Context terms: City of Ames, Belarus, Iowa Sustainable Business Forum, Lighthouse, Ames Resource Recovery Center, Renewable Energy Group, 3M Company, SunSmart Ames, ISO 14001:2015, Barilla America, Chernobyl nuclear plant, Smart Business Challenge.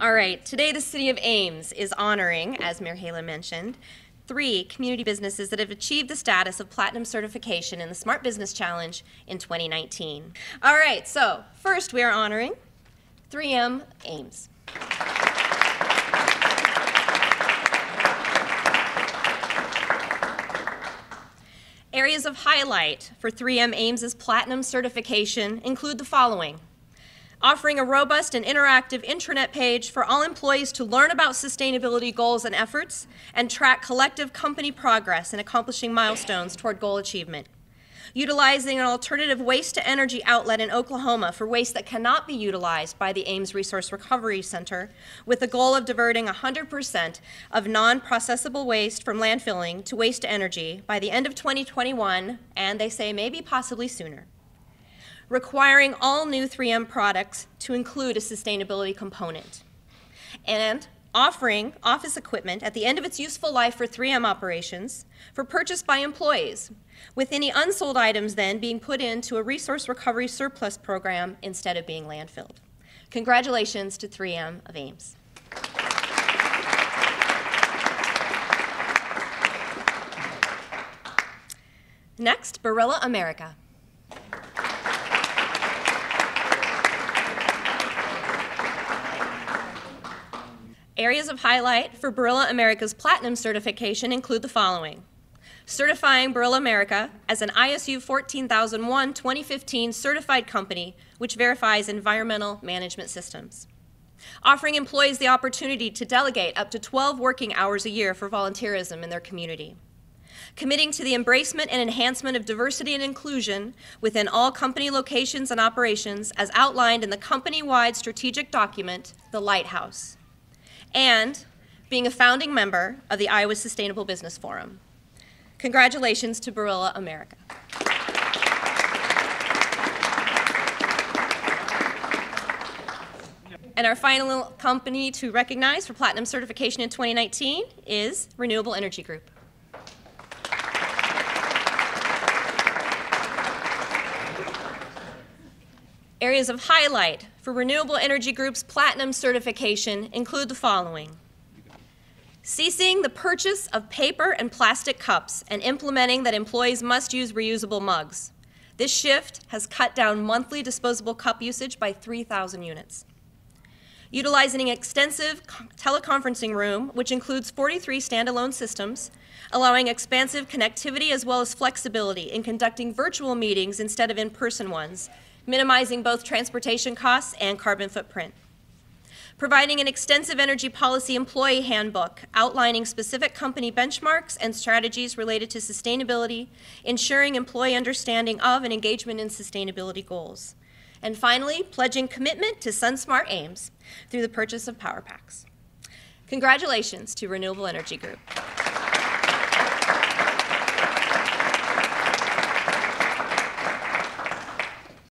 All right, today the City of Ames is honoring, as Mayor Hala mentioned, 3 community businesses that have achieved the status of platinum certification in the Smart Business Challenge in 2019. All right, so first we are honoring 3M Ames. Areas of highlight for 3M Ames' platinum certification include the following: offering a robust and interactive intranet page for all employees to learn about sustainability goals and efforts and track collective company progress in accomplishing milestones toward goal achievement. Utilizing an alternative waste-to-energy outlet in Oklahoma for waste that cannot be utilized by the Ames Resource Recovery Center, with the goal of diverting 100% of non-processable waste from landfilling to waste-to-energy by the end of 2021, and they say maybe possibly sooner. Requiring all new 3M products to include a sustainability component. And offering office equipment at the end of its useful life for 3M operations for purchase by employees, with any unsold items then being put into a resource recovery surplus program instead of being landfilled. Congratulations to 3M of Ames. Next, Barilla America. Areas of highlight for Barilla America's platinum certification include the following: certifying Barilla America as an ISO 14001:2015 certified company which verifies environmental management systems. Offering employees the opportunity to delegate up to 12 working hours a year for volunteerism in their community. Committing to the embracement and enhancement of diversity and inclusion within all company locations and operations as outlined in the company-wide strategic document, the Lighthouse. And being a founding member of the Iowa Sustainable Business Forum. Congratulations to Barilla America. And our final company to recognize for platinum certification in 2019 is Renewable Energy Group. Areas of highlight for Renewable Energy Group's platinum certification include the following: ceasing the purchase of paper and plastic cups and implementing that employees must use reusable mugs. This shift has cut down monthly disposable cup usage by 3,000 units. Utilizing an extensive teleconferencing room, which includes 43 standalone systems, allowing expansive connectivity as well as flexibility in conducting virtual meetings instead of in-person ones, minimizing both transportation costs and carbon footprint. Providing an extensive energy policy employee handbook outlining specific company benchmarks and strategies related to sustainability, ensuring employee understanding of and engagement in sustainability goals. And finally, pledging commitment to SunSmart Ames through the purchase of power packs. Congratulations to Renewable Energy Group.